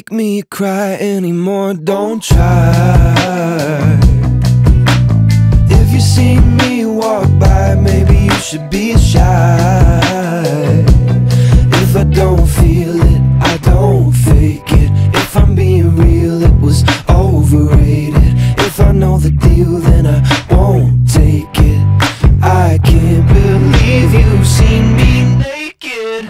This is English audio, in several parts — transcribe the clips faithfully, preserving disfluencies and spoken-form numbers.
make me cry anymore, don't try. If you see me walk by, maybe you should be shy. If I don't feel it, I don't fake it. If I'm being real, it was overrated. If I know the deal, then I won't take it. I can't believe you've seen me naked.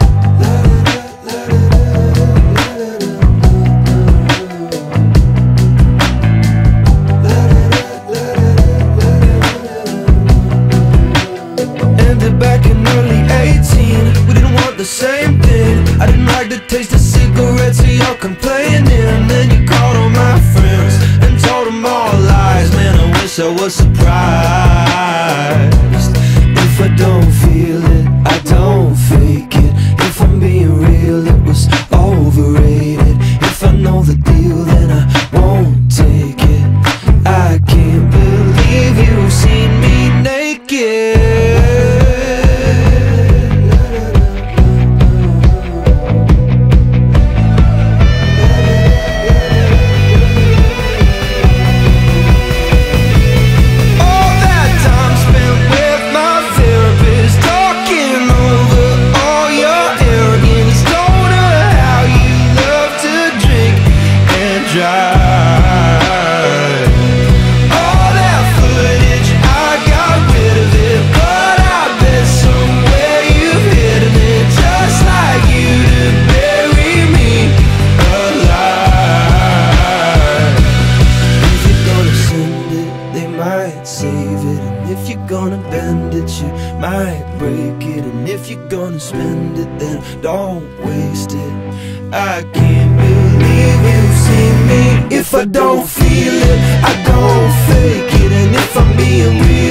The same thing. I didn't like the taste of cigarettes, so y'all complaining. Then you called on my friends and told them all lies. Man, I wish I was surprised. If I don't feel it, I don't fake it. If I'm being real, it was overrated. If I know the deal, then I won't take it. I can't believe you've seen me naked. Don't waste it. I can't believe you've seen me. If I don't feel it, I don't fake it. And if I'm being real,